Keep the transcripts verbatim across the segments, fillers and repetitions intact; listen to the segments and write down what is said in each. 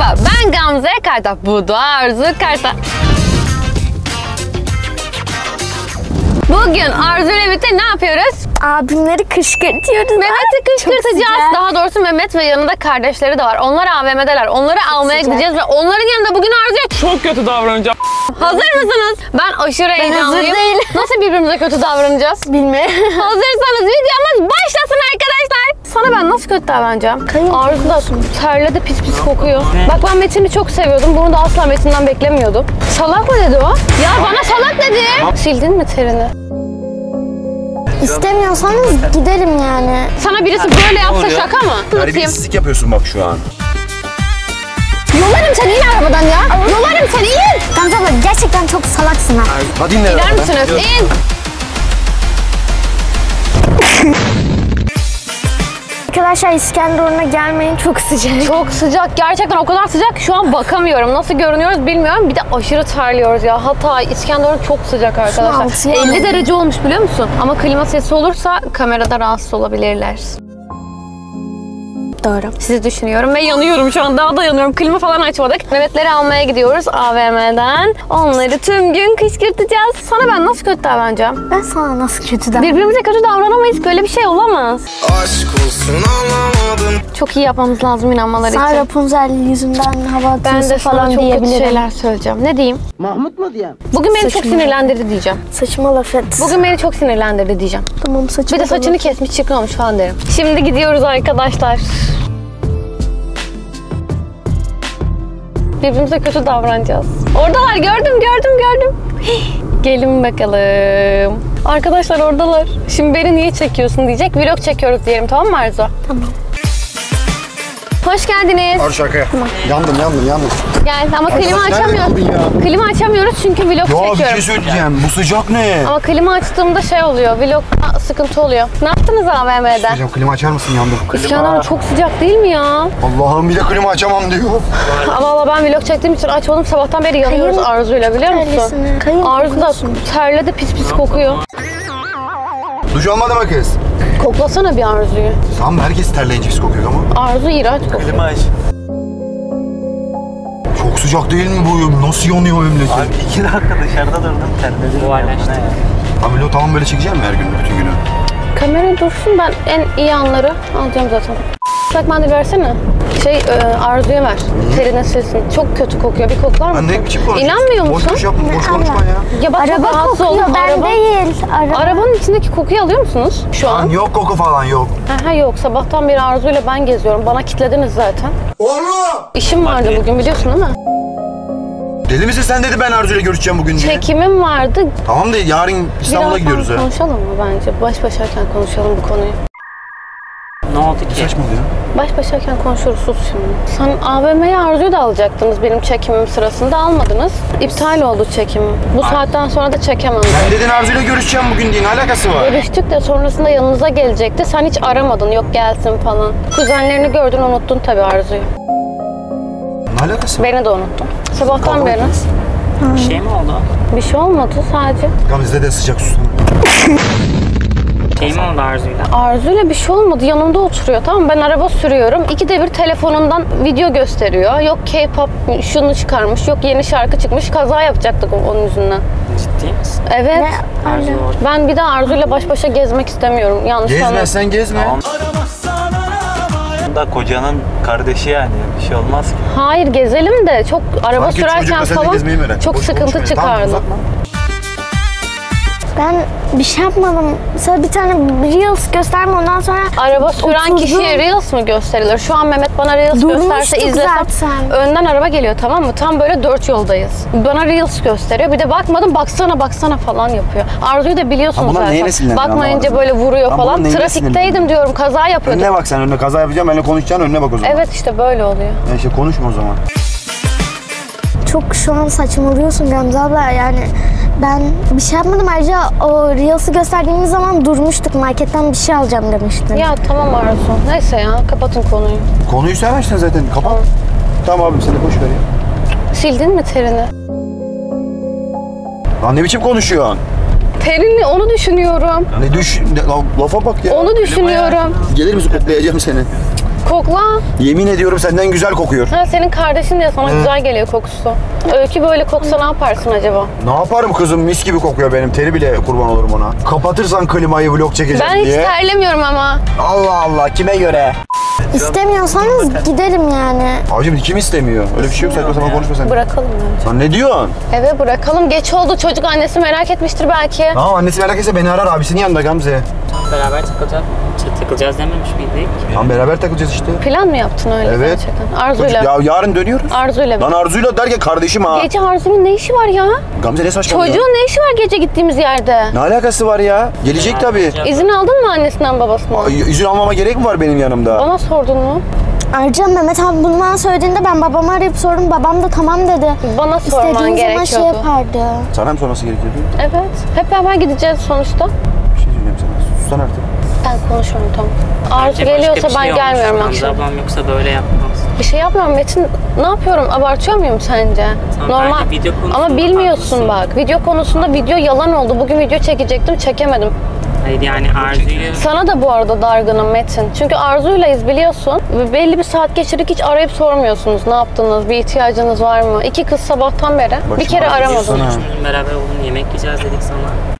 Merhaba, ben Gamze Kartaf. Bu da Arzu Kartaf. Bugün Arzu ile birlikte ne yapıyoruz? Abimleri kışkırtıyoruz. Mehmet'i kışkırtacağız. Daha doğrusu Mehmet ve yanında kardeşleri de var. Onlar A V M'deler. Onları çok almaya sıcak. Gideceğiz ve onların yanında bugün Arzu'ya çok kötü davranacağım. Hazır mısınız? Ben aşırı ben heyecanlıyım. Hazır değil. Nasıl birbirimize kötü davranacağız? Bilmiyorum. Hazırsanız videomuz başlasın arkadaşlar. Sana ben nasıl kötü davranacağım? Arzu da terledi, pis pis kokuyor. Bak ben Metin'i çok seviyordum. Bunu da asla Metin'den beklemiyordum. Salak mı dedi o? Ya bana salak dedi. Sildin mi terini? İstemiyorsanız gidelim yani. Sana birisi böyle yapsa ya? Şaka mı? Terbiyesizlik yapıyorsun bak şu an. Yolarım seni in arabadan ya. Olur. Yolarım seni in. Gamze abla gerçekten çok salaksın ha. Hadi in arabadan. Gider misiniz? İn. Arkadaşlar İskenderun'a gelmeyin, çok sıcak. Çok sıcak, gerçekten o kadar sıcak ki şu an bakamıyorum. Nasıl görünüyoruz bilmiyorum. Bir de aşırı terliyoruz ya. Hatay, İskenderun çok sıcak arkadaşlar. elli derece olmuş biliyor musun? Ama klima sesi olursa kamerada rahatsız olabilirler. Doğru. Sizi düşünüyorum ve yanıyorum şu an. Daha da yanıyorum. Klima falan açmadık. Mehmetleri almaya gidiyoruz A V M'den. Onları tüm gün kışkırtacağız. Sana ben nasıl kötü davranacağım? Ben sana nasıl kötü davranacağım? Birbirimize kötü davranamayız. Böyle bir şey olamaz. Aşk olsun anlamadım. Çok iyi yapmamız lazım inanmaları sana için. Sen Rapunzel yüzünden hava atıyorsun falan diyebilirim. Ben de sana çok kötü şeyler söyleyeceğim. Ne diyeyim? Mahmut mu diyeyim? Bugün beni saçma çok sinirlendirdi diyeceğim. Saçma laf et. Bugün beni çok sinirlendirdi diyeceğim. Tamam saçma. Bir de saçını olur. Kesmiş çirkin olmuş falan derim. Şimdi gidiyoruz arkadaşlar. Birbirimize kötü davranacağız. Oradalar, gördüm gördüm gördüm. Hii. Gelin bakalım. Arkadaşlar oradalar. Şimdi beni niye çekiyorsun diyecek. Vlog çekiyoruz diyelim, tamam mı Arzu? Tamam. Hoş geldiniz. Arzu şaka. Tamam. Yandım yandım yandım. Gel ama Arzu, klima açamıyoruz. Klima açamıyoruz çünkü vlog ya, çekiyoruz. Ya bir şey söyleyeceğim. Bu sıcak ne? Ama klima açtığımda şey oluyor. Vlog sıkıntı oluyor. Ne yaptınız A V M'de? Hocam klima açar mısın? Yandım. İskenderun çok sıcak değil mi ya? Allah'ım bir de klima açamam diyor. Ama valla ben vlog çektiğim için açmadım. Sabahtan beri yanıyoruz Arzu'yla biliyor musun? Kayın Arzu da terledi, pis pis kokuyor. Duş almadı mı kız? Koklasana bir Arzu'yu. Tamam herkes terleyince kokuyor ama. Arzu iğrenç kokuyor. Klima aç. Çok sıcak değil mi bu? Nasıl yanıyor ömleti? Abi iki dakika dışarıda durdum terledim. Kolaylaştık. Abi lo tamam böyle çekeceğim mi her gün bütün günü? Kamerayı dursun ben en iyi anları alacağım zaten. Islak mendil versene. Şey e, Arzu'ya ver. Niye? Terine silsin. Çok kötü kokuyor. Bir koklar mısın? Anne biçim konuşuyorsun. İnanmıyor musun? Boş, boş, yapma, boş konuşma ya. Ya bak, araba kokuyor oldum. Ben araba değil. Araba. Arabanın içindeki kokuyu alıyor musunuz şu an? Lan yok koku falan yok. Ha, ha yok. Sabahtan beri Arzu'yla ben geziyorum. Bana kilitlediniz zaten. Oğlum! İşim vardı hadi. Bugün biliyorsun değil mi? Deli misin sen dedi ben Arzu'yla görüşeceğim bugün diye. Çekimim vardı. Tamam da yarın İstanbul'a gidiyoruz ha. Konuşalım mı bence? Baş başayken konuşalım bu konuyu. Ne oldu ki? Baş başayken konuşuruz, sus şimdi. Sen A V M'ye Arzu'yu da alacaktınız benim çekimim sırasında, almadınız. İptal oldu çekimim. Bu Ay. saatten sonra da çekemem. Sen dedin Arzu'yla görüşeceğim bugün diye, ne alakası var? Görüştük de sonrasında yanınıza gelecekti. Sen hiç aramadın, yok gelsin falan. Kuzenlerini gördün, unuttun tabii Arzu'yu. Ne alakası? Beni de unuttun. Sabahtan beri. Bir şey mi oldu? Bir şey olmadı sadece. Gamze'de de sıcak susun. Şey mi oldu Arzu'yla? Arzu'yla bir şey olmadı. Yanımda oturuyor, tamam mı? Ben araba sürüyorum. İkide bir telefonundan video gösteriyor. Yok K-pop şunu çıkarmış, yok yeni şarkı çıkmış. Kaza yapacaktık onun yüzünden. Ciddi misin? Evet. Ne? Arzu. Ben bir daha Arzu'yla baş başa gezmek istemiyorum. Yanlış anladım. Gezmezsen gezme. Tamam. Da kocanın kardeşi yani bir şey olmaz ki. Hayır gezelim de çok araba sanki sürerken falan çok boş sıkıntı çıkardı. Ben bir şey yapmadım. Sana bir tane Reels gösterme ondan sonra... Araba süren kişiye Reels mi gösterilir? Şu an Mehmet bana Reels gösterse izlesem... Zaten. Önden araba geliyor tamam mı? Tam böyle dört yoldayız. Bana Reels gösteriyor. Bir de bakmadım baksana baksana falan yapıyor. Arzu'yu da biliyorsunuz zaten. Bakmayınca böyle vuruyor ben falan. Trafikteydim diyorum kaza yapıyordum. Önüne bak sen önüne kaza yapacağım. Benimle konuşacaksın önüne bak o zaman. Evet işte böyle oluyor. Ya işte konuşma o zaman. Çok şu an saçmalıyorsun Gamze abla yani. Ben bir şey yapmadım. Ayrıca o Reels'ı gösterdiğimiz zaman durmuştuk. Marketten bir şey alacağım demiştim. Ya tamam Arzu. Neyse ya. Kapatın konuyu. Konuyu sevmiştin zaten. Kapat. Tamam, tamam abim seni boş ver ya. Sildin mi terini? Lan ne biçim konuşuyorsun? Terini onu düşünüyorum. Ne düş... Lafa bak ya. Onu düşünüyorum. Gelir misin? Koklayacağım seni. Kokla. Yemin ediyorum senden güzel kokuyor. Ha, senin kardeşin diye sana Hı. güzel geliyor kokusu. Öykü böyle koksa ne yaparsın acaba? Ne yaparım kızım, mis gibi kokuyor benim. Teri bile kurban olurum ona. Kapatırsan klimayı, vlog çekeceğim ben diye. Ben hiç terlemiyorum ama. Allah Allah, kime göre? İstemiyorsanız gidelim yani. Abicim kim istemiyor? Öyle bir şey yok, saçma sapan konuşma sen. Bırakalım yani. Sen ne diyorsun? Eve bırakalım, geç oldu, çocuk annesi merak etmiştir belki. Tamam, annesi merak etse beni arar, abisinin yanında Gamze. Beraber takılacağız, takılacağız dememiş miydik? Tamam, beraber takılacağız işte. Plan mı yaptın öyle evet. gerçekten? Arzu'yla. Ya yarın dönüyoruz. Arzu'yla. Lan Arzu'yla derken kardeşim ha. Gece Arzu'nun ne işi var ya? Gamze ne saçmalıyor? Çocuğun ne işi var gece gittiğimiz yerde? Ne alakası var ya? Gelecek yani, tabii. İzin aldın mı annesinden babasından? Ay, izin almama gerek mi var benim yanımda? Bana sordun mu? Ayrıca Mehmet abi bunu bana söylediğinde ben babamı arayıp sordum. Babam da tamam dedi. Bana sorman İstediğim gerekiyordu. İstediğim zaman şey yapardı. Sana mı sorması gerekiyordu? Evet. Hep beraber gideceğiz sonuçta. Bir şey diyeceğim sana. Sustan artık. Ben konuşurum tamam. Arzu geliyorsa şey ben gelmiyorum akşam. Ablam yoksa böyle yapmaz. Bir şey yapmıyorum Metin. Ne yapıyorum? Abartıyor muyum sence? Tamam, normal. Ama bilmiyorsun bak. Video konusunda video yalan oldu. Bugün video çekecektim, çekemedim. Hayır yani Arzu'yu... Sana da bu arada dargınım Metin. Çünkü Arzu'ylayız biliyorsun. Belli bir saat geçirdik, hiç arayıp sormuyorsunuz. Ne yaptınız, bir ihtiyacınız var mı? İki kız sabahtan beri başım bir kere aramadınız. Beraber olun, yemek yiyeceğiz dedik sana.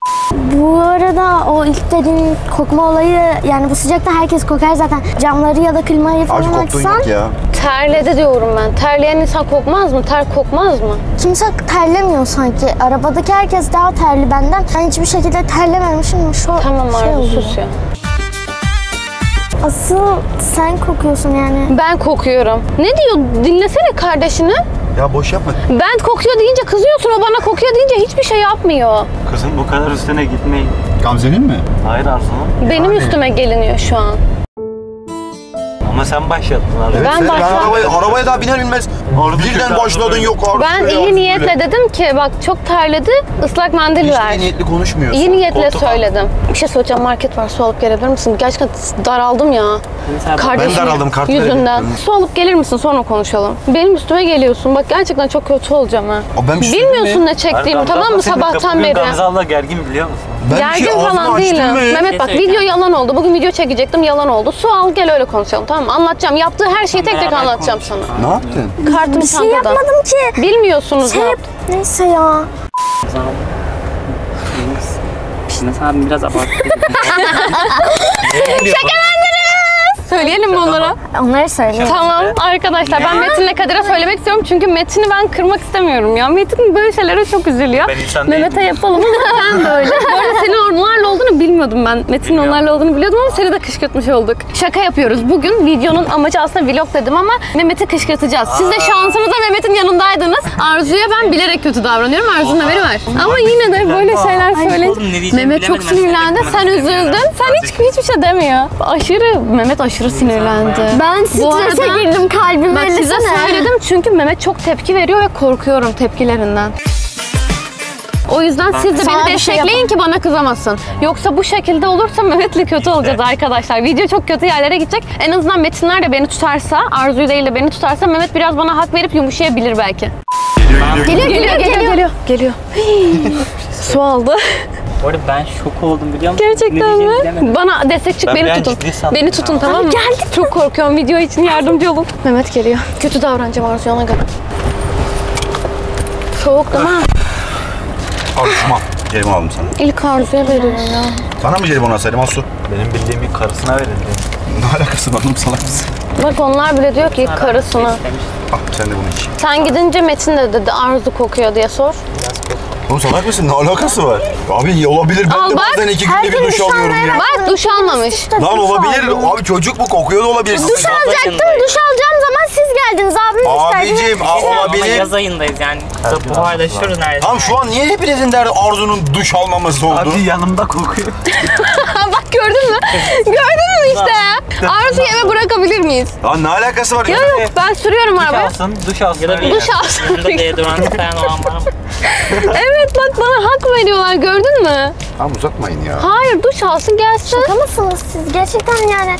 Bu arada o ilk dediğin kokma olayı, yani bu sıcakta herkes kokar zaten. Camları ya da klimayı falan açsan... Ya. Terledi diyorum ben. Terleyen insan kokmaz mı? Ter kokmaz mı? Kimse terlemiyor sanki. Arabadaki herkes daha terli benden. Ben hiçbir şekilde terlememişim. Şu tamam Arzu şey sus ya. Asıl sen kokuyorsun yani. Ben kokuyorum. Ne diyor? Dinlesene kardeşini. Ya boş yapma. Ben kokuyor deyince kızıyorsun, o bana kokuyor deyince hiçbir şey yapmıyor. Kızım bu kadar üstüne gitmeyin. Gamze'nin mi? Hayır Arzu'nun. Benim yani. Üstüme geliniyor şu an. Ama sen başlattın abi. Evet, ben başlattım. Arabaya, arabaya daha biner binmez. Birden başladın yok Arzu. Ben iyi Arzu niyetle bile. Dedim ki bak çok terledi, ıslak mendil hiç ver. Hiç iyi niyetli konuşmuyorsun. İyi niyetle koltuk söyledim. Al. Bir şey söyleyeceğim, market var, su alıp gelebilir misin? Gerçekten daraldım ya. Kardeşim ben daraldım, kart yüzünden. Verelim. Su alıp gelir misin, sonra konuşalım. Benim üstüme geliyorsun, bak gerçekten çok kötü olacağım ha. Bilmiyorsun mi? Ne çektiğimi tamam mı sabahtan beri? Gamze abla gergin biliyor musun? Ben gergin şey falan değilim. Mehmet bak video yalan oldu, bugün video çekecektim yalan oldu. Su al gel öyle konuşalım tamam mı? Anlatacağım, yaptığı her şeyi tek tek anlatacağım sana. Ne yaptın? Kartım bir şey çantada. Yapmadım ki. Bilmiyorsunuz şey ne yaptım. Neyse ya. Şimdi sen biraz abarttın. Söyleyelim mi onlara? Onlara söyleyelim. Tamam arkadaşlar, ben Metin'le Kadir'e söylemek istiyorum çünkü Metin'i ben kırmak istemiyorum ya. Metin böyle şeylere çok üzülüyor. Mehmet'e yapalım ama sen de öyle. Böyle senin onlarla olduğunu bilmiyordum ben. Metin'in onlarla olduğunu biliyordum ama seni de kışkırtmış olduk. Şaka yapıyoruz. Bugün videonun amacı aslında vlog dedim ama Mehmet'i kışkırtacağız. Siz de şansımıza Mehmet'in yanındaydınız. Arzu'ya ben bilerek kötü davranıyorum. Arzu'nun haberi var. Ama yine de böyle şeyler söyle. Mehmet çok sinirlendi. Sen üzüldün. Sen hiç hiçbir şey demiyor. Aşırı Mehmet aşırı sinirlendi. Ben strese girdim, kalbim ben size söyledim çünkü Mehmet çok tepki veriyor ve korkuyorum tepkilerinden. O yüzden ben siz de beni destekleyin şey ki bana kızamasın. Yoksa bu şekilde olursa Mehmet'le kötü işte. Olacağız arkadaşlar. Video çok kötü yerlere gidecek. En azından Metinler de beni tutarsa, Arzu değil de beni tutarsa Mehmet biraz bana hak verip yumuşayabilir belki. Geliyor, geliyor, geliyor, geliyor, geliyor. geliyor. geliyor. Su aldı. Bu arada ben şok oldum biliyor musun? Gerçekten mi? Bilemedim. Bana destek çık, ben beni tutun. Beni tutun ya. Tamam mı? Geldim. Çok korkuyorum, video için yardımcı olun. Mehmet geliyor. Kötü davranacağım Arzu ona göre. Soğuk değil mi? Arzu'ma. Jelibon aldım sana. İlk Arzu'ya veriyorum ya. Sana mı jelibon alsaydım Arzu? Benim bildiğim ilk karısına verildi. Ne alakası var oğlum salak mısın? Bak onlar bile diyor ki ilk karısına. Ah sen de bunu iç. Sen gidince Metin de dedi Arzu kokuyor diye sor. Biraz kokuyor. Oğlum salak mısın? Ne alakası var? Abi olabilir. Ben al de bazen iki günde bir duş alıyorum ya. Bak duş almamış. Lan olabilir. Abi çocuk mu? Kokuyor da olabilir. Duş alacaktım. Duş alacağım zaman siz geldiniz. Abim isterdiniz. Abicim olabilir. Yaz ayındayız yani. Paylaşıyoruz neredeyse. Tamam şu an niye hepinizin derdi Arzu'nun duş almaması oldu? Abi yanımda kokuyor. Bak gördün mü? Gördün mü işte? Arzu'yu eve bırakabilir miyiz? Lan ne alakası var? Yok yok ben sürüyorum arabaya. Duş alsın. Duş alsın. Ya da bir yanımda deodorant falan olan var mı? Evet bak bana hak veriyorlar gördün mü? Tamam uzatmayın ya. Hayır duş alsın gelsin. Şaka mısınız siz? Gerçekten yani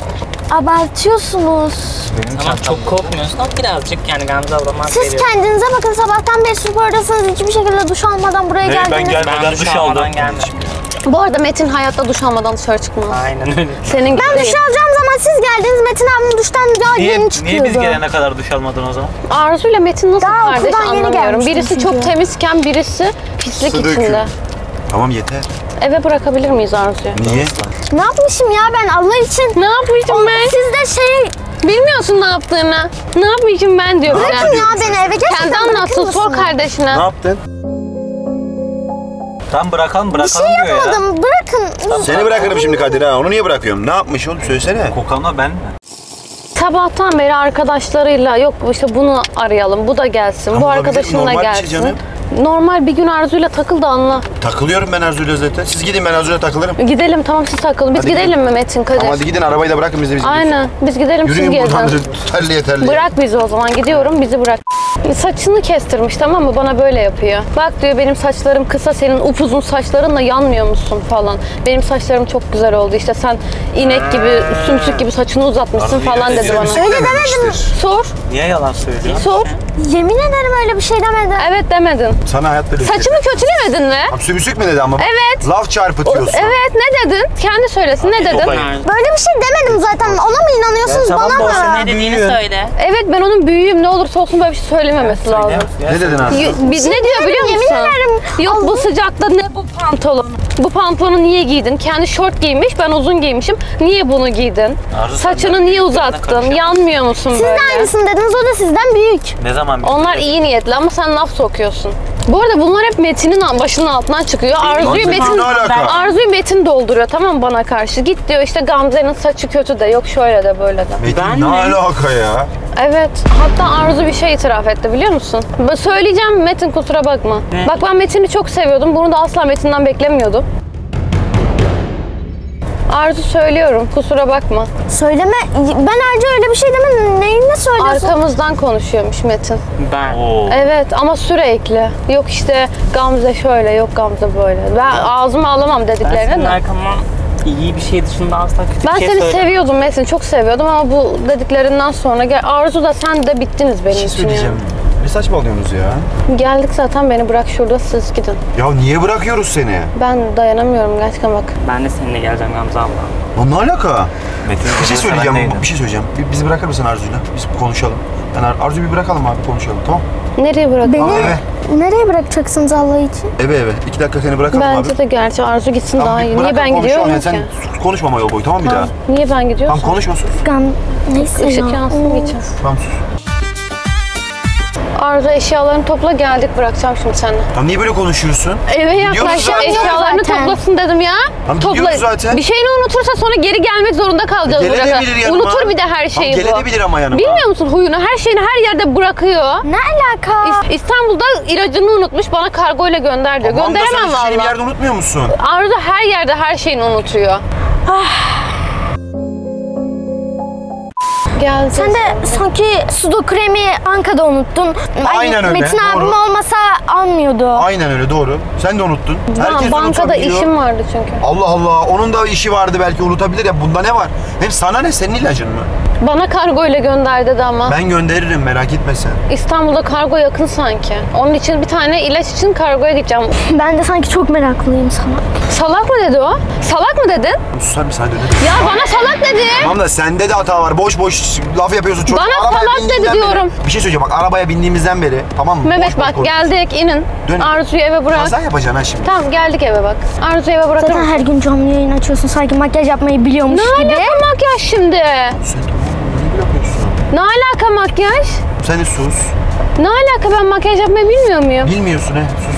abartıyorsunuz. Benim tamam çok korkmuyorsun ama birazcık yani Gamze ablamaz siz veriyorum. Kendinize bakın sabahtan beri spordasınız hiçbir şekilde duş almadan buraya ne, geldiniz. Ben gelmeden ben duş, duş aldım. Bu arada Metin hayatta duş almadan dışarı çıkmaz. Aynen öyle. Senin ben duş alacağım zaman siz geldiniz, Metin abim duştan daha niye, yeni çıkıyordu. Niye biz gelene kadar duş almadın o zaman? Arzu ile Metin nasıl daha kardeş anlamıyorum. Birisi çünkü çok temizken birisi pislik içinde. Döküm. Tamam yeter. Eve bırakabilir miyiz Arzu'yu? Niye? Ne yapmışım ya ben Allah için? Ne yapmışım o, ben? Siz de şey... Bilmiyorsun ne yaptığını. Ne yapmışım ben diyorum. Bırakın yani ya beni eve gerçekten. Kendi anlatsın, sor kardeşine. Ne yaptın? Tam bırakan bırakalım diyor ya. Bir şey yapmadım ya. Bırakın. Tam seni bırakırım şimdi Kadir ha. Onu niye bırakıyorum? Ne yapmış oğlum söylesene. Kokanla ben mi? Sabahtan beri arkadaşlarıyla yok işte bunu arayalım, bu da gelsin, ama bu arkadaşınla gelsin. Şey normal bir gün Arzu'yla takıl da anla. Takılıyorum ben Arzu'yla zaten. Siz gidin ben Arzu'yla takılırım. Gidelim tamam siz takılın. Biz hadi gidelim mi Metin Kadir? Ama hadi gidin arabayı da bırakın bizi. Bizi aynen biz, biz gidelim siz gelin. Yürüyün buradan terliye terliye. Bırak bizi o zaman gidiyorum bizi bırak. Saçını kestirmiş tamam mı bana böyle yapıyor. Bak diyor benim saçlarım kısa senin upuzun saçlarınla yanmıyor musun falan. Benim saçlarım çok güzel oldu işte sen inek gibi sümsük gibi saçını uzatmışsın Arzu falan dedi bana. Öyle demedim. Sor. Niye yalan söylüyorsun? Sor. Yemin ederim öyle bir şey demedim. Evet demedin. Sana hayatta bir saçımı şey kötülemedin mi? Sümsük mü dedi ama? Evet. Laf çarpıtıyorsun. Evet ne dedin? Kendi söylesin abi, ne dedin? Böyle bir şey demedim zaten. Ona mı inanıyorsunuz ya, bana mı? Ne dediğini söyle. Evet ben onun büyüğüm ne olursa olsun böyle bir şey söylememesi ya, lazım. Ya, ne dedin aslında? Biz ne diyor biliyor musun? Yemin ederim. Yok bu sıcakta ne bu pantolon? Bu pantolonu niye giydin? Kendi şort giymiş ben uzun giymişim. Niye bunu giydin? Arzu saçını niye uzattın? Yanmıyor musun siz böyle? Siz de aynısın dediniz o da sizden büyük. Ne zaman büyük? Onlar iyi niyetli ama sen laf sokuyorsun. Bu arada bunlar hep Metin'in başının altından çıkıyor. Arzu'yu Metin, Arzu'yu Metin dolduruyor tamam bana karşı. Git diyor işte Gamze'nin saçı kötü de yok şöyle de böyle de. Metin ben ne mi? Alaka ya? Evet hatta Arzu bir şey itiraf etti biliyor musun? Ben söyleyeceğim Metin kusura bakma. Ne? Bak ben Metin'i çok seviyordum bunu da asla Metin'den beklemiyordum. Arzu söylüyorum kusura bakma. Söyleme ben Arzu öyle bir şey demedim neyine söylüyorsun? Arkamızdan konuşuyormuş Metin. Ben? Oo. Evet ama sürekli. Yok işte Gamze şöyle yok Gamze böyle. Ben ağzımı alamam dediklerine ben de. Arkama iyi bir şey dışında asla kötü ben bir şey Ben seni söyledim. Seviyordum Metin çok seviyordum ama bu dediklerinden sonra gel Arzu da sen de bittiniz benim için. Bir şey söyleyeceğim. Ne saçmalıyorsunuz ya? Geldik zaten beni bırak şurada siz gidin. Ya niye bırakıyoruz seni? Ben dayanamıyorum gerçekten bak. Ben de seninle geleceğim Gamze abla. Lan ne alaka? Metin bir şey söyleyeceğim bir şey söyleyeceğim. Bizi bırakır mısın Arzu'yla? Biz konuşalım. Yani Arzu'yu bir bırakalım abi konuşalım tamam? Nereye bırakın? Beni eve. Nereye bırakacaksınız Allah için? Eve eve. İki dakika seni bırakalım bence abi. Bence de gerçi Arzu gitsin tamam, daha iyi. Niye ben gidiyorum ki? Yani sen konuşmama yol boyu tamam bir daha. Niye ben gidiyorsun? Tam konuşmasın. Gam neyse ya. Işık yansın geçeceğiz. Tamam sus. Arzu eşyalarını topla geldik bırakacağım şimdi seni. Tam niye böyle konuşuyorsun? Eve yaklaştı eşyalarını zaten. Toplasın dedim ya. Tam topla zaten. Bir şeyini unutursa sonra geri gelmek zorunda kalacağız. Gelebilir unutur bir de her şeyi tam bu. Gelebilir ama yanıma. Bilmiyor musun huyunu? Her şeyini her yerde bırakıyor. Ne alaka? İ İstanbul'da ilacını unutmuş bana kargoyla gönder diyor. Aman gönderemem valla. Bir yerde unutmuyor musun? Arzu her yerde her şeyini unutuyor. Ah. Geldi. Sen de sanki sudo kremi Ankara'da unuttun. Aynen öyle. Metin abim olmasa almıyordu. Aynen öyle doğru. Sen de unuttun. Herkes bankada işim vardı çünkü. Allah Allah. Onun da işi vardı belki unutabilir ya. Bunda ne var? Hem sana ne? Senin ilacın mı? Bana kargo ile gönder dedi ama. Ben gönderirim merak etme sen. İstanbul'da kargo yakın sanki. Onun için bir tane ilaç için kargoya gideceğim. Ben de sanki çok meraklıyım sana. Salak mı dedi o? Salak mı dedin? Susar mısın? Ya bana salak dedi. Tamam da sende de hata var. Boş boş laf yapıyorsun çocuk. Bana salak dedi diyorum. Beri, bir şey söyleyeceğim bak arabaya bindiğimizden beri tamam mı? Mehmet boş bak boş geldik inin. Dönün. Arzu'yu eve bırak. Kaza yapacaksın ha şimdi. Tamam geldik eve bak. Arzu'yu eve bırakırım. Zaten her gün canlı yayın açıyorsun sanki makyaj yapmayı biliyormuş ne gibi. Ne alaka makyaj şimdi? Sen ne yapıyorsun? Ne alaka makyaj? Sen sus. Ne alaka ben makyaj yapmayı bilmiyor muyum? Bilmiyorsun he sus.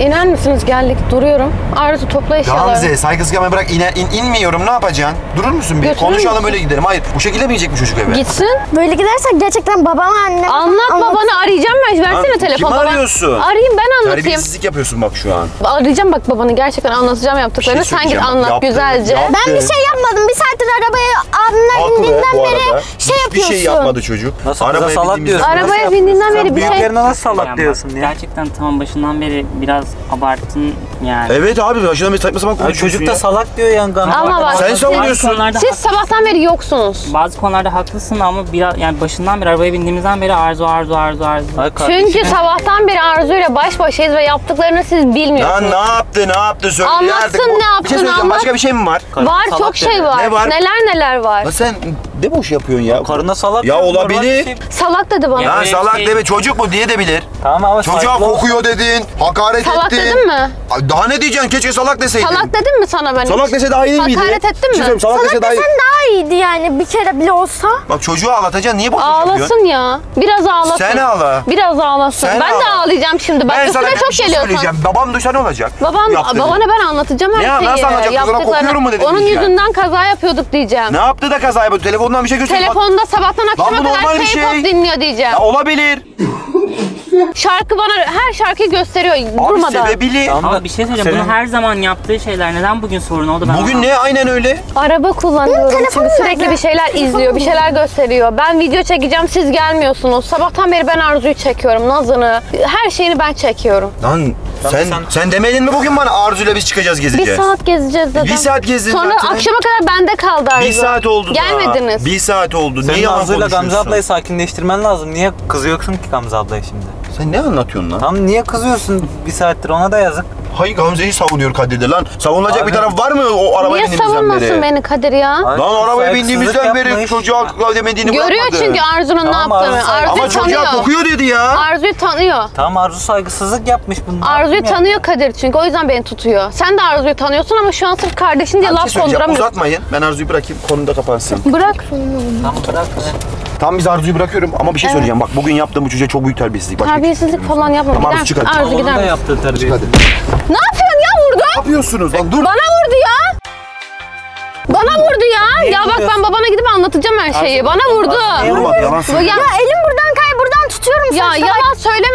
İner misiniz geldik duruyorum. Arzu topla eşyaları. Gamze saygısızlık yapmayı bırak iner, in, inmiyorum ne yapacaksın? Durur musun bir? Konuşalım öyle gidelim. Hayır bu şekilde mi yiyecek bu çocuk eve? Gitsin. Böyle gidersek gerçekten babama anneme. Anlat babanı arayacağım ben. Versene telefonu. Kim arıyorsun? Arayayım ben anlatayım. Terbiyesizlik yapıyorsun bak şu an. Arayacağım bak babanı gerçekten anlatacağım yaptıklarını. Şey sen git anlat yaptım, güzelce. Yaptım. Ben bir şey yapmadım. Bir saattir arabaya abimler bindiğinden beri şey yapıyorsun. Bir şey yapmadı çocuk. Nasıl arabaya salak diyorsun? Arabaya bindiğinden beri bir şey. Büyüklerine nasıl salak diyorsun ya? Gerçekten tamam başından beri biraz biraz abarttın yani. Evet abi, başına bir saçma sapan konuşuyor. Çocuk da salak diyor yani Gamze. Ama bak, sen savunuyorsun. Siz sabahtan beri yoksunuz. Bazı konularda haklısın ama biraz yani başından beri, arabaya bindiğimizden beri Arzu Arzu Arzu Arzu. Çünkü sabahtan beri Arzu ile baş başayız ve yaptıklarını siz bilmiyorsunuz. Lan ne yaptı ne yaptı söyle. Anlatsın artık. Ne yaptın, şey anlat. Başka bir şey mi var? Karın var, çok şey var. Ne var. Neler neler var. Ya sen ne boş yapıyorsun ya? Karına salak. Ya olabilir. Şey... Salak dedi bana. Ya salak şey... deme, çocuk mu diye de bilir. Tamam ama çocuğa kokuyor dedin, hakaret salak ettin. Salak dedim mi? Daha ne diyeceksin? Keşke salak deseydin. Salak dedim mi sana ben? Salak dese daha iyi miydi? Hakaret ettin mi? Salak, salak desen daha, iyi... daha iyiydi yani, bir kere bile olsa. Bak çocuğu ağlatacaksın, niye boş yapıyorsun? Ağlasın ya. Biraz ağlasın. Sen ağla. Biraz ağlasın. Sen ben ağla. De ağlayacağım şimdi. Bak, ben sana çok bir şey söyleyeceğim. Babam duysa ne olacak? Babam, babana ben anlatacağım her şeyi. Ne? Nasıl anlatacak? Kızına kokuyorum mu dedin? Onun yüzünden kaza yapıyorduk diyeceğim. Ne yaptı da kaza yapıyordu? Telefondan bir şey gösteriyor. Telefonda sabahtan akşama kadar K-pop şey. dinliyor diyeceğim. Ya olabilir. Şarkı bana, her şarkıyı gösteriyor abi, durmadan. Sebebili. Ama bir şey söyleyeceğim, bunu her zaman yaptığı şeyler neden bugün sorun oldu? Ben bugün ne? Aynen öyle. Araba kullanıyorum çünkü sürekli bir şeyler izliyor, bir şeyler gösteriyor. Ben video çekeceğim, siz gelmiyorsunuz. Sabahtan beri ben Arzu'yu çekiyorum, Naz'ını, her şeyini ben çekiyorum. Lan sen, sen, sen demedin mi bugün bana Arzu'yla biz çıkacağız, gezeceğiz? Bir saat gezeceğiz dedim. Bir saat gezeceğiz. Sonra zaten. Akşama kadar bende kaldı Arzu. Bir saat oldu. Gelmediniz. Daha. Bir saat oldu. Sen niye Arzu'yla Gamze ablayı sakinleştirmen lazım. Niye kızıyorsun ki Gamze ablaya şimdi? Sen ne anlatıyorsun lan? Tam niye kızıyorsun bir saattir, ona da yazık. Hayır, Gamze'yi savunuyor Kadir'de lan. Savunulacak abi. Bir taraf var mı o arabaya niye bindiğimizden beri? Niye savunmasın beni Kadir ya? Ay, lan arabaya bindiğimizden beri çocuğa demediğini bırakmadı. Görüyor çünkü Arzu'nun tamam, ne yaptığını. Arzu ama tanıyor. Çocuğa kokuyor dedi ya. Arzu'yu tanıyor. Tamam, Arzu saygısızlık yapmış bunu. Arzu'yu tanıyor ya. Kadir çünkü o yüzden beni tutuyor. Sen de Arzu'yu tanıyorsun ama şu an sırf kardeşin diye laf konduramıyorsun. Uzatmayın, ben Arzu'yu bırakayım, konu da kapansın. Bırak. Tamam bırak. Tam biz Arzu'yu bırakıyorum ama bir şey evet. söyleyeceğim. Bak bugün yaptığım bu çocuğa çok büyük terbiyesizlik. Başka terbiyesizlik şey falan yapma. Tamam gider, çık hadi. Arzu gider. Ne yaptın terbiyesizlik? Ne yapıyorsun ya, vurdun? Ne yapıyorsunuz lan, dur. Bana vurdu ya. Bana vurdu ya. Ne ya bak ben babana gidip anlatacağım her şeyi. Arzu, bana vurdu. Vurma, yalan söylüyor. Ya elim buradan kay, buradan tutuyorum. Ya yalan bak. Söyleme.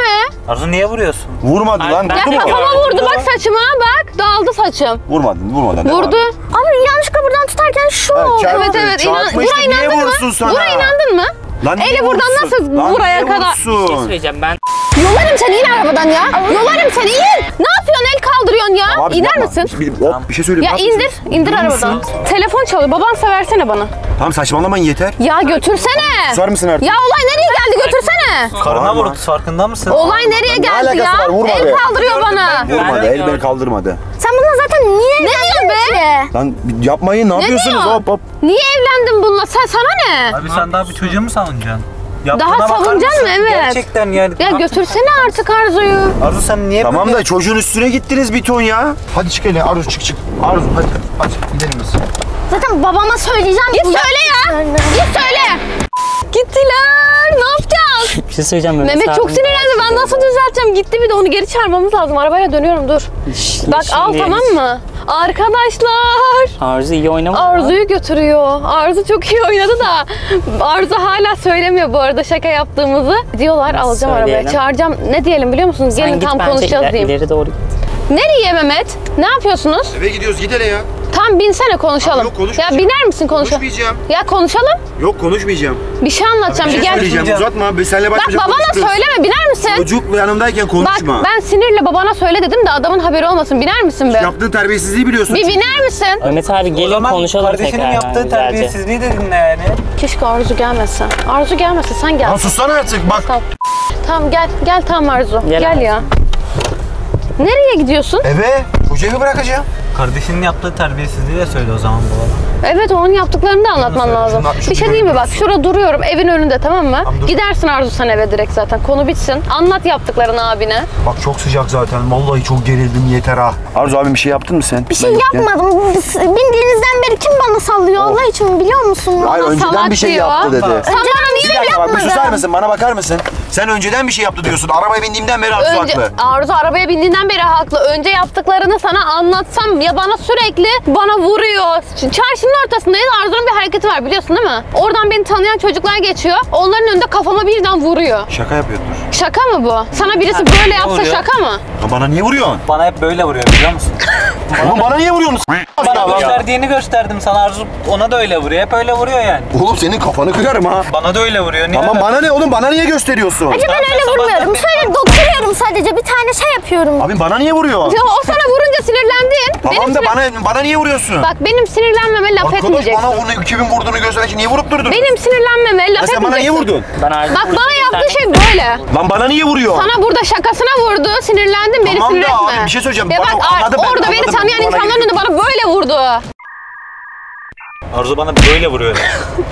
Arzu niye vuruyorsun? Vurmadı Arzu, lan. Ya kafama vurdu bak saçıma bak. Dağıldı saçım. Vurmadın, vurmadın. Vurdu. Ama yanlışlıkla buradan tutarken şu oldu. Evet evet. Buna inandın mı? Buna inandın mı? Lan eli buradan nasıl lan buraya kadar? Bir şey söyleyeceğim ben. Yolarım seni, in arabadan ya. Yolarım seni, in. Ne yapıyorsun, el kaldırıyorsun ya? Abi, İner baba. misin? Bir, hop, bir şey söyleyeyim. Ya indir, misin? indir arabadan. Misin? Telefon çalıyor, babansa versene bana. Tamam saçmalamayın yeter. Ya götürsene. Sar mısın artık? Ya olay nereye geldi, götürsene. Karına vurdu, farkında mısın? Olay nereye geldi ya? El be. kaldırıyor bana. Vurmadı, el beni kaldırmadı. Sen bununla zaten niye evlendin ki? Lan yapmayın, ne, ne yapıyorsunuz? Hop, hop. Niye evlendin bununla? Sen, sana ne? Abi sen daha bir çocuğu mu savunacaksın? Yaptığına daha savunacaksın mı? Evet. Gerçekten yani. Ya götürsene artık Arzu'yu. Arzu sen niye Tamam böyle... da çocuğun üstüne gittiniz bir ton ya. Hadi çık hele Arzu, çık çık. Arzu hadi hadi gidelim biz. Zaten babama söyleyeceğim. Git söyle ya. Söyle. Git söyle. Gittiler. Ne yapacağız? Bir şey söyleyeceğim. Mehmet çok sinirlendi. Ben nasıl düzelteceğim? Gitti bir de onu geri çağırmamız lazım. Arabayla dönüyorum dur. İş, Bak iş, al iş. tamam mı? Arkadaşlar. Arzu iyi oynamadı. Arzu'yu götürüyor. Arzu çok iyi oynadı da. Arzu hala söylemiyor bu arada şaka yaptığımızı. Diyorlar Nasıl alacağım söyleyelim. arabaya. Çağıracağım. Ne diyelim biliyor musunuz? Sen Gelin git, tam konuşacağız iler, diyeyim. İleri doğru git. Nereye Mehmet? Ne yapıyorsunuz? Eve gidiyoruz, gidene ya. Tam binsene konuşalım. Abi yok, konuşmayacağım. Ya biner misin konuşalım? Konuşmayacağım. Ya konuşalım. Yok konuşmayacağım. Bir şey anlatacağım. Abi, bir şey gel. Söyleyeceğim. Uzatma. Biz seninle baş başa konuşuruz. Bak babana söyleme, biner misin? Çocuk yanımdayken konuşma. Bak ben sinirle babana söyle dedim de adamın haberi olmasın. Biner misin be? Yaptığın terbiyesizliği biliyorsun. Bir biner misin? Mehmet abi gelin konuşalım tekrar. Kardeşinin yaptığı terbiyesizliği de dinle yani. Keşke Arzu gelmese. Arzu gelmese sen gel. Lan sussana artık bak. Tamam gel. Gel tamam Arzu. Gel ya. Nereye gidiyorsun? Eve. Kocayı bırakacağım. Kardeşinin yaptığı terbiyesizliği de söyle o zaman babana. Evet, onun yaptıklarını da anlatman söyle, lazım. Bir şey diyeyim mi bak, şurada duruyorum evin önünde, tamam mı? Tamam, gidersin Arzu sen eve direkt zaten, konu bitsin. Anlat yaptıklarını abine. Bak çok sıcak zaten, vallahi çok gerildim yeter ha. Arzu abim bir şey yaptın mı sen? Bir şey ben yapmadım. Ya. Bindiğinizden beri kim bana sallıyor oh. Allah için biliyor musun? Hayır bana önceden bir şey diyor. yaptı dedi. Önceden bir şey yapmadım. Bir susar mısın, bana bakar mısın? Sen önceden bir şey yaptı diyorsun, arabaya bindiğimden beri Arzu Önce, haklı. Arzu arabaya bindiğinden beri haklı. Önce yaptıklarını sana anlatsam ya, bana sürekli bana vuruyor. Çarşının ortasındayız, Arzu'nun bir hareketi var biliyorsun değil mi? Oradan beni tanıyan çocuklar geçiyor, onların önünde kafama birden vuruyor. Şaka yapıyordur. Şaka mı bu? Sana birisi böyle yapsa şaka mı? Ya bana niye vuruyorsun? Bana hep böyle vuruyor biliyor musun? Oğlum bana niye vuruyorsun? Bana gösterdiğini gösterdim sana Arzu. Ona da öyle vuruyor. Hep öyle vuruyor yani. Oğlum senin kafanı kırarım ha. Bana da öyle vuruyor. Niye? Ama öyle? Bana ne oğlum? Bana niye gösteriyorsun? Acaba ben öyle vurmuyorum. Şöyle dokunuyorum sadece. Bir tane şey yapıyorum. Abi bana niye vuruyor? Ya o sana vurunca sinirlendin. Tamam benim da sinir... bana, bana niye vuruyorsun? Bak benim sinirlenmeme laf arkadaş etmeyeceksin. Bana onu kimin vurduğunu göstererek niye vurup durdun? Benim sinirlenmeme laf etmeyeceksin. Sen bana niye vurdun? Ben bak bana yaptığı şey böyle. Lan bana niye vuruyor? Sana burada şakasına vurdu. Sinirlendim. Beni sinirlenme. Tamam da abi bir şey söyleyeceğim. Ya bak orada beni tanıyan insanların önünde bana böyle vurdu. Arzu bana böyle vuruyor.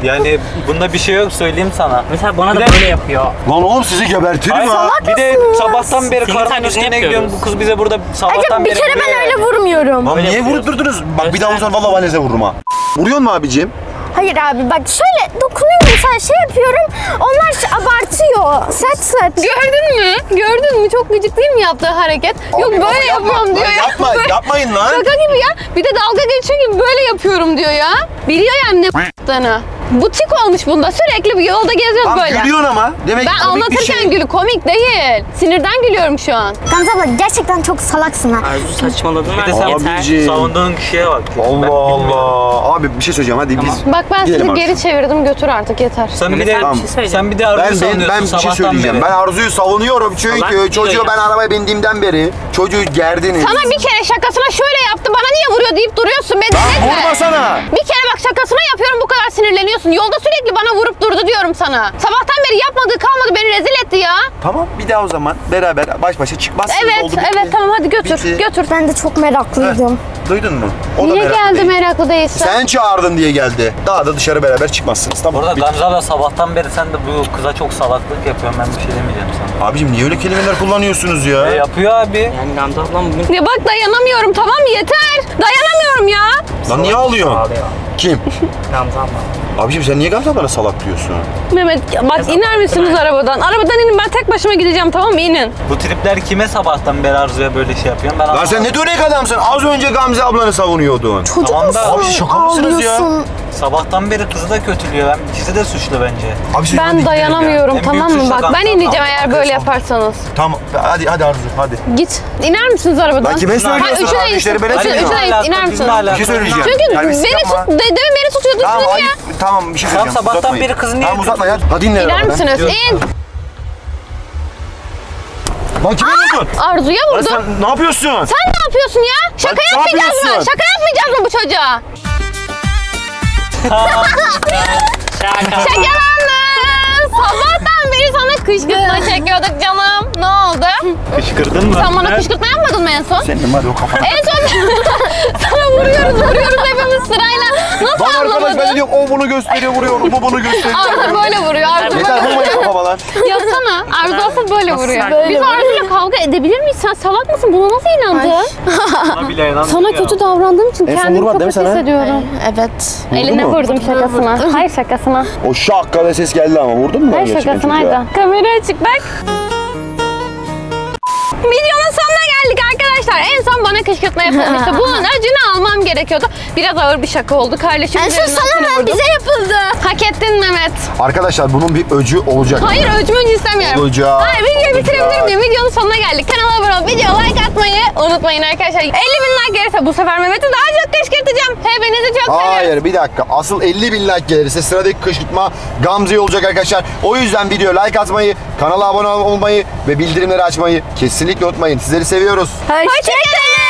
Yani bunda bir şey yok söyleyeyim sana. Mesela bana bir da de... böyle yapıyor. Lan oğlum sizi gebertirim ha. Bir de sabahtan beri karımın üstüne gidiyorum. Bu kız bize burada sabahtan acaba beri... Acaba bir kere ben öyle vurmuyorum. Lan öyle niye vurup durdunuz? Bak evet. Bir daha uzun valla valize vururum ha. Vuruyor mu abicim? Hayır abi bak şöyle dokunuyorum sana şey yapıyorum. Onlar abartıyor. Sert sert. Gördün mü? Gördün mü? Çok gıcık değil mi yaptığı hareket? Abi, yok böyle yapma, yapmam diyor ya. Yapma, yapmayın lan. Şaka gibi ya. Bir de dalga geçiyor gibi böyle yapıyorum diyor ya. Biliyor yani ne b***tanı. Butik olmuş bunda. Sürekli bir yolda geziyoruz lan, böyle. Lan gülüyorsun ama. Demek ben anlatırken şey... gülü. Komik değil. Sinirden gülüyorum şu an. Gamze abla gerçekten çok salaksın ha. Arzu saçmaladın mı? Bir de sen savunduğun kişiye bak. Allah Allah. Abi bir şey söyleyeceğim hadi tamam. Biz bak ben gidelim sizi geri Arzu. Çevirdim götür artık yeter. Sen bir de, tamam. şey sen bir de Arzu'yu ben, ben, ben bir şey söyleyeceğim. Beri. Ben Arzu'yu savunuyorum çünkü ben çocuğu ben arabaya bindiğimden beri çocuğu gerdiniz. Sana bir kere şakasına şöyle yaptı bana niye vuruyor deyip duruyorsun. Ben vurmasana. Bir kere bak şakasına yapıyorum bu kadar sinirleniyorsun. Yolda sürekli bana vurup durdu diyorum sana. Sabahtan beri yapmadığı kalmadı beni rezil etti ya. Tamam bir daha o zaman beraber baş başa çıkmazsınız. Evet oldu, evet tamam hadi götür bitti. Götür. Ben de çok meraklıydım. Evet. Duydun mu? O niye meraklı geldi değil. Meraklı değilsin? Sen çağırdın diye geldi. Daha da dışarı beraber çıkmazsınız. Tamam. Burada Gamze abla sabahtan beri sen de bu kıza çok salaklık yapıyorsun. Ben bir şey demeyeceğim sana. Abicim niye öyle kelimeler kullanıyorsunuz ya? E, yapıyor abi. Yani Gamze ablam bugün... Ya bak dayanamıyorum tamam yeter. Dayanamıyorum ya. Lan niye ağlıyorsun? Kim? Gamze abla. Abicim sen niye Gamze ablana salak diyorsun? Mehmet bak Gamze iner misiniz ben. Arabadan? Arabadan inin ben tek başıma gideceğim tamam mı? İnin. Bu tripler kime sabahtan beri Arzu'ya böyle şey yapıyorsun? Ben lan sen ne dönek adamsın? Az önce Gamze ablanı savunuyordun. Çocuk tamam da abi şaka mısınız ya? Sabahtan beri kızı da kötülüyor. Ben, ikisi de suçlu bence. Abi, ben dayanamıyorum ya. Tamam mı? Bak ben ineceğim tamam, eğer böyle yaparsanız. Tamam hadi hadi Arzu hadi. Git. İner misiniz arabadan? Lan kime söylüyorsun? Ha, üçüne bana diyor. Üçüne iner misiniz? Bir şey söyleyeceğim. Çünkü terbiyesiz beni tut, demin beni tutuyordunuz tamam, ya. Hayır, tamam bir şey söyleyeceğim. Tamam sabahtan uzatmayın. Beri kızın niye? Tamam uzatma ya. Hadi inler. İner misiniz? İn. Lan kime vurdun? Arzu'ya vurdun. Lan sen ne yapıyorsun? Sen ne yapıyorsun ya? Şaka yapmayacağız mı? Şaka yapmayacağız mı bu çocuğa? Şakalandın. Sabahtan beri sana kışkırtma çekiyorduk canım. Ne oldu? Kışkırdın mı? Sen bana kışkırtma yapmadın mı en son? Senin var o kafana. En son sana vuruyoruz vuruyoruz hepimiz sırayla. Nasıl bana anlamadın? Arkadaş ben diyorum o bunu gösteriyor vuruyor, bu bunu gösteriyor. Arzu böyle vuruyor. Arzu yeter vurmayın kafama lan. Yapsana. Arzu asıl böyle vuruyor. Böyle biz Arzu'yla kavga edebilir miyiz? Sen salak mısın? Buna nasıl inandın? Sana bile inandım. Sana kötü ya. Davrandığım için kendimi çok kötü hissediyorum. Evet. Vurdu eline mu? Vurdum şakasına. Hayır şakasına. O şakada ses geldi ama vurdun mu? Hayır şakasınaydı. Kamera açık bak. Videonun sonuna geldik arkadaşlar. En son bana kışkırtma yapılmıştı. Bunun acını almam gerekiyordu. Biraz ağır bir şaka oldu. Kardeşim en son sana bize yapıldı. Hak ettin Mehmet. Arkadaşlar bunun bir öcü olacak. Hayır öcü öcü istemiyorum. Olacak. Hayır videoyu bitirebilir miyim? Videonun sonuna geldik. Kanala abone ol, video like atmayı unutmayın arkadaşlar. elli bin like gelirse bu sefer Mehmet'i daha çok kışkırtacağım. Hepinizi çok seviyorum. Hayır bir dakika. Asıl elli bin like gelirse sıradaki kışkırtma Gamze'ye olacak arkadaşlar. O yüzden videoya like atmayı, kanala abone olmayı ve bildirimleri açmayı kesinlikle unutmayın. Sizleri seviyoruz. Hoşçakalın.